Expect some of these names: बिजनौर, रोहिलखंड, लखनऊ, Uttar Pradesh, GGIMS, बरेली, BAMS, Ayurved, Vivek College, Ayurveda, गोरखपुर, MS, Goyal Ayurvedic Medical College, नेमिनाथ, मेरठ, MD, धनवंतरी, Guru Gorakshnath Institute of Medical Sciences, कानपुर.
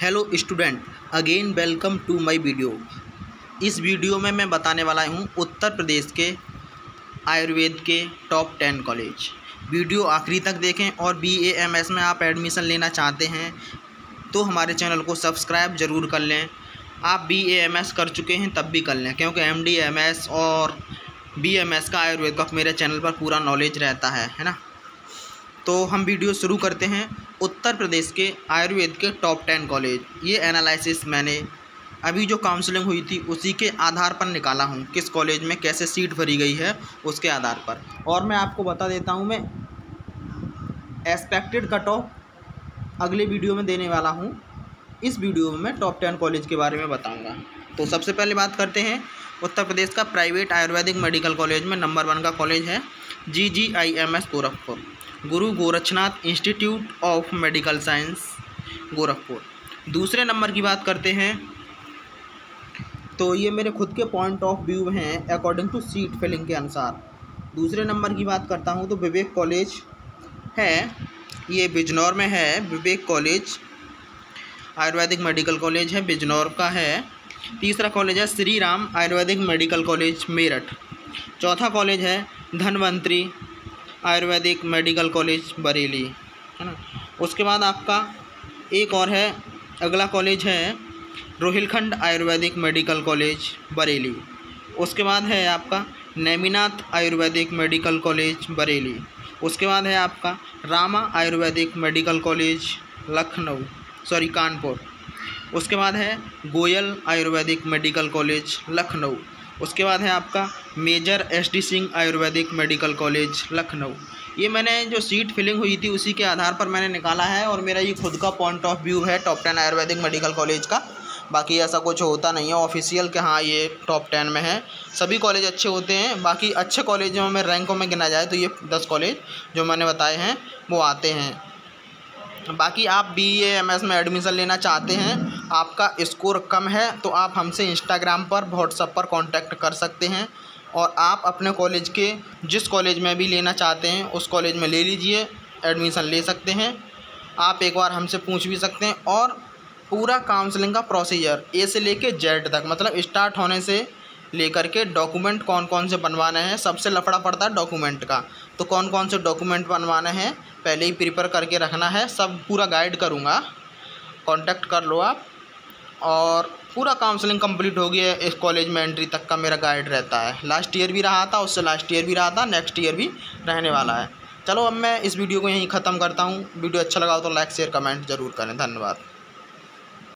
Hello student, again welcome to my video. इस video में मैं बताने वाला हूं उत्तर प्रदेश के आयुर्वेद के टॉप 10 कॉलेज। वीडियो आखिरी तक देखें और BAMS में आप एडमिशन लेना चाहते हैं तो हमारे चैनल को सब्सक्राइब ज़रूर कर लें। आप BAMS कर चुके हैं तब भी कर लें, क्योंकि MD MS और BAMS का आयुर्वेद का मेरे चैनल पर पूरा नॉलेज रहता है ना। तो हम वीडियो शुरू करते हैं। उत्तर प्रदेश के आयुर्वेद के टॉप 10 कॉलेज, ये एनालिसिस मैंने अभी जो काउंसलिंग हुई थी उसी के आधार पर निकाला हूँ, किस कॉलेज में कैसे सीट भरी गई है उसके आधार पर। और मैं आपको बता देता हूँ, मैं एक्सपेक्टेड कट ऑफ अगले वीडियो में देने वाला हूँ। इस वीडियो में मैं टॉप 10 कॉलेज के बारे में बताऊँगा। तो सबसे पहले बात करते हैं उत्तर प्रदेश का प्राइवेट आयुर्वेदिक मेडिकल कॉलेज में नंबर 1 का कॉलेज है GGIMS गोरखपुर, Guru Gorakshnath institute of medical science गोरखपुर। दूसरे नंबर की बात करते हैं तो ये मेरे खुद के पॉइंट ऑफ व्यू हैं अकॉर्डिंग टू सीट फिलिंग के अनुसार। दूसरे नंबर की बात करता हूँ तो विवेक कॉलेज है, ये बिजनौर में है। Vivek college Ayurvedic medical college है, बिजनौर का है। तीसरा कॉलेज है श्री राम आयुर्वेदिक मेडिकल कॉलेज मेरठ। चौथा कॉलेज है धनवंतरी आयुर्वेदिक मेडिकल कॉलेज बरेली, है ना। उसके बाद आपका एक और है, अगला कॉलेज है रोहिलखंड आयुर्वेदिक मेडिकल कॉलेज बरेली। उसके बाद है आपका नेमिनाथ आयुर्वेदिक मेडिकल कॉलेज बरेली। उसके बाद है आपका रामा आयुर्वेदिक मेडिकल कॉलेज कानपुर। उसके बाद है गोयल आयुर्वेदिक मेडिकल कॉलेज लखनऊ। उसके बाद है आपका major SD Singh Ayurvedic medical college लखनऊ। ये मैंने जो सीट फिलिंग हुई थी उसी के आधार पर मैंने निकाला है और मेरा ये खुद का पॉइंट ऑफ व्यू है टॉप 10 आयुर्वेदिक मेडिकल कॉलेज का। बाकी ऐसा कुछ होता नहीं है ऑफिशियल कि हाँ ये टॉप 10 में है। सभी कॉलेज अच्छे होते हैं, बाकी अच्छे कॉलेजों में रैंकों में गिना जाए तो ये 10 कॉलेज जो मैंने बताए हैं वो आते हैं। बाकी आप BAMS में एडमिशन लेना चाहते हैं, आपका स्कोर कम है तो आप हमसे इंस्टाग्राम पर, व्हाट्सएप पर कांटेक्ट कर सकते हैं और आप अपने कॉलेज के जिस कॉलेज में भी लेना चाहते हैं उस कॉलेज में ले लीजिए, एडमिशन ले सकते हैं। आप एक बार हमसे पूछ भी सकते हैं। और पूरा काउंसलिंग का प्रोसीजर A से लेके Z तक, मतलब स्टार्ट होने से लेकर के डॉक्यूमेंट कौन कौन से बनवाना है, सबसे लफड़ा पड़ता है डॉक्यूमेंट का, तो कौन कौन से डॉक्यूमेंट बनवाना है पहले ही प्रिपेयर करके रखना है, सब पूरा गाइड करूँगा। कॉन्टैक्ट कर लो आप। और पूरा काउंसलिंग कंप्लीट हो गया, इस कॉलेज में एंट्री तक का मेरा गाइड रहता है। लास्ट ईयर भी रहा था, उससे लास्ट ईयर भी रहा था, नेक्स्ट ईयर भी रहने वाला है। चलो अब मैं इस वीडियो को यहीं ख़त्म करता हूँ। वीडियो अच्छा लगा हो तो लाइक शेयर कमेंट ज़रूर करें। धन्यवाद।